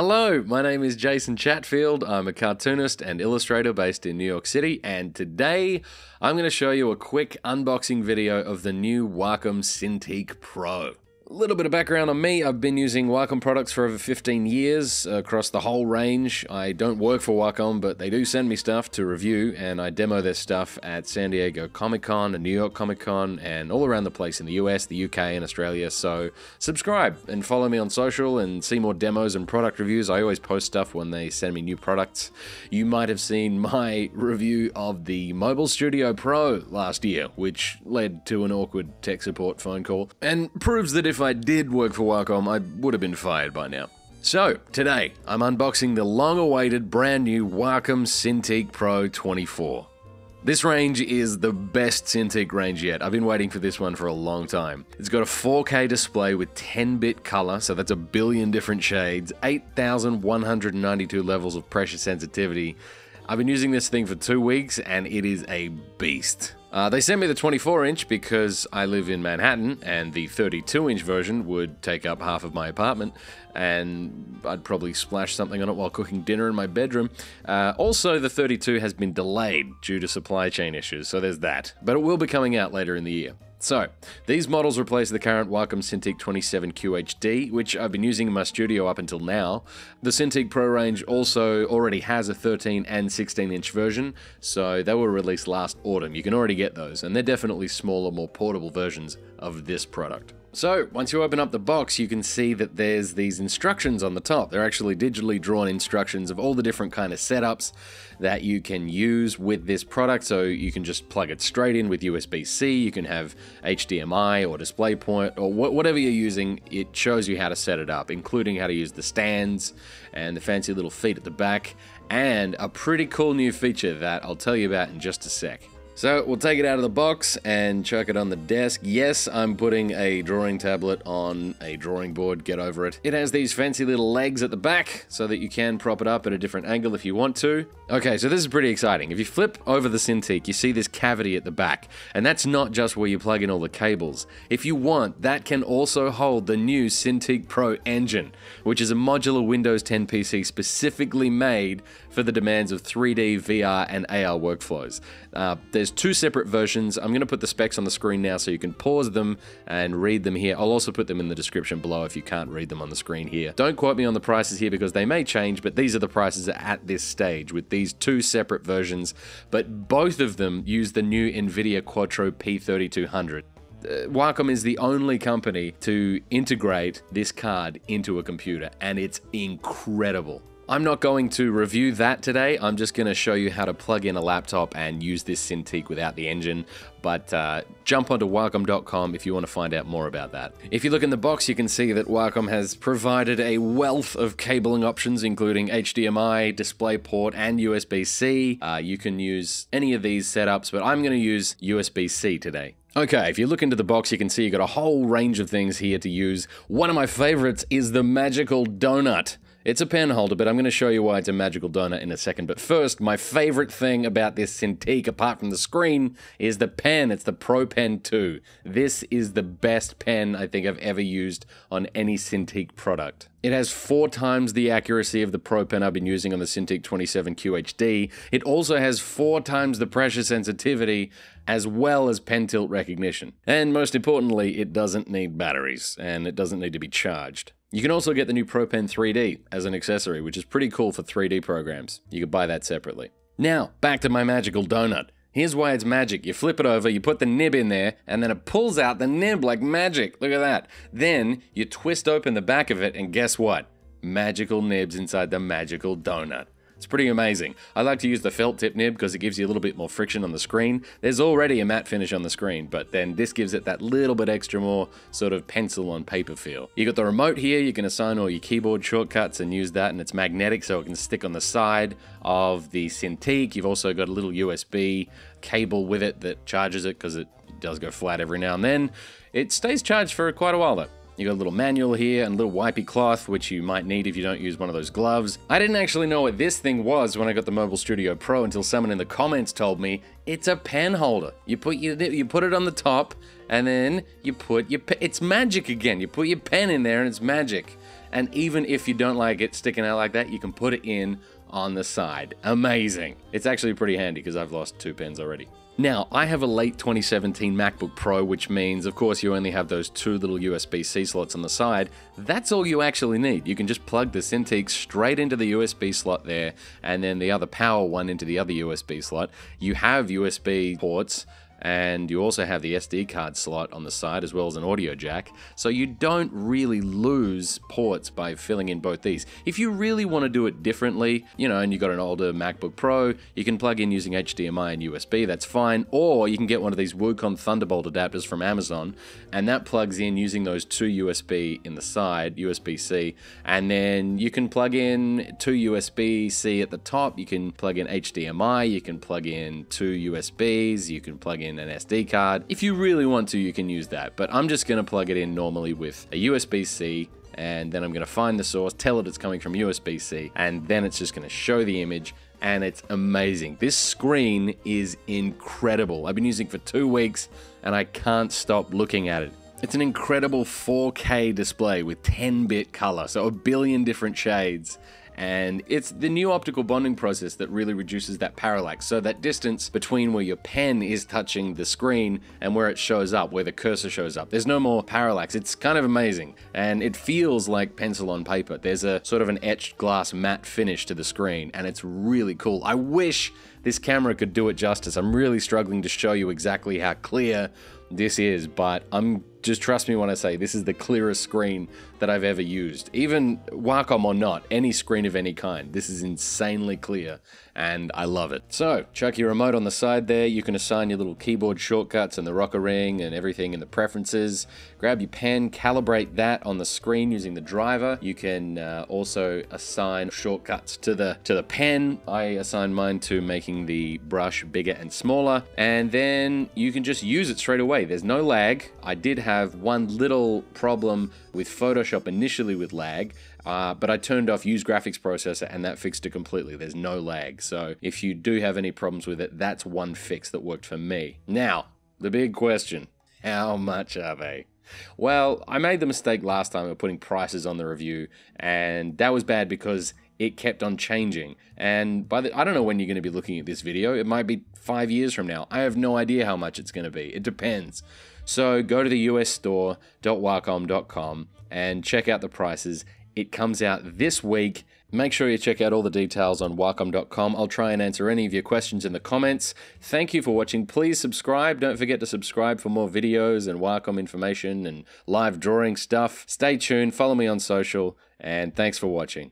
Hello, my name is Jason Chatfield. I'm a cartoonist and illustrator based in New York City, and today I'm going to show you a quick unboxing video of the new Wacom Cintiq Pro. A little bit of background on me. I've been using Wacom products for over 15 years across the whole range. I don't work for Wacom, but they do send me stuff to review, and I demo their stuff at San Diego Comic-Con and New York Comic-Con and all around the place in the US, the UK, and Australia. So subscribe and follow me on social and see more demos and product reviews. I always post stuff when they send me new products. You might have seen my review of the Mobile Studio Pro last year, which led to an awkward tech support phone call and proves that if I did work for Wacom, I would have been fired by now. So, today, I'm unboxing the long-awaited brand new Wacom Cintiq Pro 24. This range is the best Cintiq range yet. I've been waiting for this one for a long time. It's got a 4K display with 10-bit color, so that's a billion different shades, 8,192 levels of pressure sensitivity. I've been using this thing for 2 weeks, and it is a beast. They sent me the 24-inch because I live in Manhattan, and the 32-inch version would take up half of my apartment, and I'd probably splash something on it while cooking dinner in my bedroom. Also, the 32 has been delayed due to supply chain issues, so there's that. But it will be coming out later in the year. So, these models replace the current Wacom Cintiq 27 QHD, which I've been using in my studio up until now. The Cintiq Pro range also already has a 13 and 16-inch version, so they were released last autumn. You can already get those, and they're definitely smaller, more portable versions of this product. So, once you open up the box, you can see that there's these instructions on the top. They're actually digitally drawn instructions of all the different kind of setups that you can use with this product. So you can just plug it straight in with USB-C, you can have HDMI or DisplayPort, or whatever you're using, it shows you how to set it up, including how to use the stands and the fancy little feet at the back, and a pretty cool new feature that I'll tell you about in just a sec. So we'll take it out of the box and chuck it on the desk. Yes, I'm putting a drawing tablet on a drawing board, get over it. It has these fancy little legs at the back so that you can prop it up at a different angle if you want to. Okay, so this is pretty exciting. If you flip over the Cintiq, you see this cavity at the back, and that's not just where you plug in all the cables. If you want, that can also hold the new Cintiq Pro Engine, which is a modular Windows 10 PC specifically made for the demands of 3D, VR, and AR workflows. There's two separate versions. I'm going to put the specs on the screen now so you can pause them and read them here. I'll also put them in the description below if you can't read them on the screen here. Don't quote me on the prices here because they may change, but these are the prices at this stage with these two separate versions. But both of them use the new Nvidia Quadro P3200. Wacom is the only company to integrate this card into a computer, and it's incredible. I'm not going to review that today. I'm just going to show you how to plug in a laptop and use this Cintiq without the engine, but jump onto Wacom.com if you want to find out more about that. If you look in the box, you can see that Wacom has provided a wealth of cabling options, including HDMI, DisplayPort, and USB-C. You can use any of these setups, but I'm going to use USB-C today. Okay, if you look into the box, you can see you've got a whole range of things here to use. One of my favorites is the magical donut. It's a pen holder, but I'm going to show you why it's a magical donut in a second. But first, my favorite thing about this Cintiq, apart from the screen, is the pen. It's the Pro Pen 2. This is the best pen I think I've ever used on any Cintiq product. It has 4 times the accuracy of the Pro Pen I've been using on the Cintiq 27 QHD. It also has 4 times the pressure sensitivity, as well as pen tilt recognition. And most importantly, it doesn't need batteries, and it doesn't need to be charged. You can also get the new Pro Pen 3D as an accessory, which is pretty cool for 3D programs. You could buy that separately. Now, back to my magical donut. Here's why it's magic. You flip it over, you put the nib in there, and then it pulls out the nib like magic. Look at that. Then, you twist open the back of it, and guess what? Magical nibs inside the magical donut. It's pretty amazing. I like to use the felt tip nib because it gives you a little bit more friction on the screen. There's already a matte finish on the screen, but then this gives it that little bit extra more sort of pencil on paper feel. You got the remote here, you can assign all your keyboard shortcuts and use that, and it's magnetic so it can stick on the side of the Cintiq. You've also got a little USB cable with it that charges it because it does go flat every now and then. It stays charged for quite a while though. You got a little manual here and a little wipey cloth, which you might need if you don't use one of those gloves. I didn't actually know what this thing was when I got the Mobile Studio Pro until someone in the comments told me it's a pen holder. You put it on the top, and then you put your pen. It's magic again. You put your pen in there, and it's magic. And even if you don't like it sticking out like that, you can put it in on the side. Amazing. It's actually pretty handy because I've lost two pens already. Now, I have a late 2017 MacBook Pro, which means, of course, you only have those two little USB-C slots on the side. That's all you actually need. You can just plug the Cintiq straight into the USB slot there, and then the other power one into the other USB slot. You have USB ports, and you also have the SD card slot on the side as well as an audio jack, so you don't really lose ports by filling in both these. If you really want to do it differently, you know, and you've got an older MacBook Pro, you can plug in using HDMI and USB, that's fine, or you can get one of these Wacom Thunderbolt adapters from Amazon, and that plugs in using those two USB in the side, USB-C, and then you can plug in two USB-C at the top, you can plug in HDMI, you can plug in two USBs, you can plug in an SD card. If you really want to, you can use that, but I'm just gonna plug it in normally with a USB-C, and then I'm gonna find the source, tell it it's coming from USB-C, and then it's just gonna show the image, and it's amazing. This screen is incredible. I've been using it for 2 weeks, and I can't stop looking at it. It's an incredible 4K display with 10-bit color, so a billion different shades. And it's the new optical bonding process that really reduces that parallax, so that distance between where your pen is touching the screen and where it shows up, where the cursor shows up. There's no more parallax. It's kind of amazing, and it feels like pencil on paper. There's a sort of an etched glass matte finish to the screen, and it's really cool. I wish this camera could do it justice. I'm really struggling to show you exactly how clear this is, but just trust me when I say this is the clearest screen that I've ever used. Even Wacom or not, any screen of any kind, this is insanely clear, and I love it. So, chuck your remote on the side there. You can assign your little keyboard shortcuts and the rocker ring and everything in the preferences. Grab your pen, calibrate that on the screen using the driver. You can also assign shortcuts to the pen. I assign mine to making the brush bigger and smaller, and then you can just use it straight away. There's no lag. I did have one little problem with Photoshop initially with lag, but I turned off Use Graphics Processor and that fixed it completely. There's no lag, so if you do have any problems with it, that's one fix that worked for me. Now, the big question, how much are they? Well, I made the mistake last time of putting prices on the review, and that was bad because it kept on changing. And I don't know when you're going to be looking at this video. It might be 5 years from now. I have no idea how much it's going to be. It depends. So go to the usstore.wacom.com and check out the prices. It comes out this week. Make sure you check out all the details on wacom.com. I'll try and answer any of your questions in the comments. Thank you for watching. Please subscribe. Don't forget to subscribe for more videos and Wacom information and live drawing stuff. Stay tuned. Follow me on social. And thanks for watching.